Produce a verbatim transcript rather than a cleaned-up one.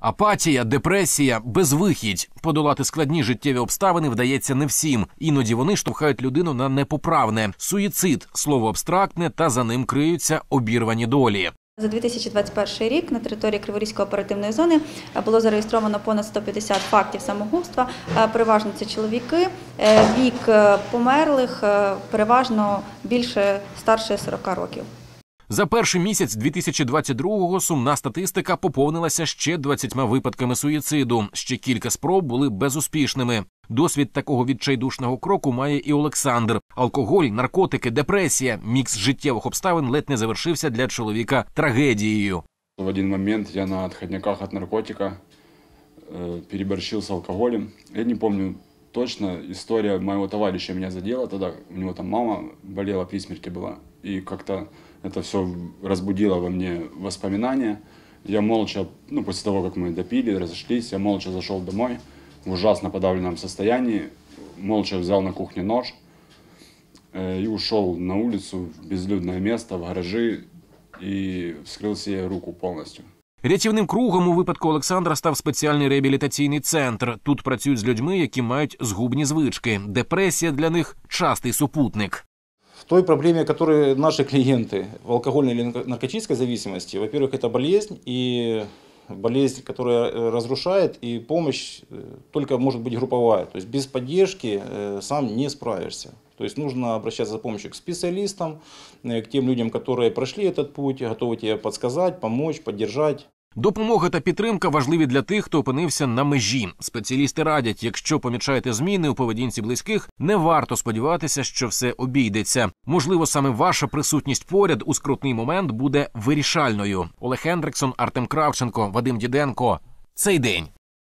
Апатія, депресія, безвихідь. Подолати складні життєві обставини вдається не всім. Іноді вони штовхають людину на непоправне. Суїцид – слово абстрактне, та за ним криються обірвані долі. За дві тисячі двадцять перший рік на території Криворізької оперативної зони було зареєстровано понад сто п'ятдесят фактів самогубства. Переважно це чоловіки, вік померлих переважно більше старше сорока років. За перший місяць дві тисячі двадцять другого сумна статистика поповнилася ще двадцятьма випадками суїциду. Ще кілька спроб були безуспішними. Досвід такого відчайдушного кроку має і Олександр. Алкоголь, наркотики, депресія – мікс життєвих обставин ледь не завершився для чоловіка трагедією. В один момент я на відходняках від наркотика переборщив з алкоголем. Я не пам'ятаю точно, історія моєго товариша мене заділа тоді. У нього там мама боліла, при смерті була. І як-то це все розбудило во мені воспоминання. Я молча, ну, після того, як ми допили, розійшлися, я молча зайшов домой. В ужасно подавленном состоянии, молча взял на кухне нож и ушел на улицу, в безлюдное место, в гаражи, и вскрыл себе руку полностью. Рятівним кругом у випадку Олександра став спеціальний реабілітаційний центр. Тут працюють з людьми, які мають згубні звички. Депресія для них – частий супутник. В той проблеме, которую наши клиенты в алкогольной или наркотической зависимости, во-первых, это болезнь и... Болезнь, которая разрушает, и помощь только может быть групповая. То есть без поддержки сам не справишься. То есть нужно обращаться за помощью к специалистам, к тем людям, которые прошли этот путь, готовы тебе подсказать, помочь, поддержать. Допомога та підтримка важливі для тих, хто опинився на межі. Спеціалісти радять, якщо помічаєте зміни у поведінці близьких, не варто сподіватися, що все обійдеться. Можливо, саме ваша присутність поряд у скрутний момент буде вирішальною. Олег Ендриксон, Артем Кравченко, Вадим Діденко. Цей день.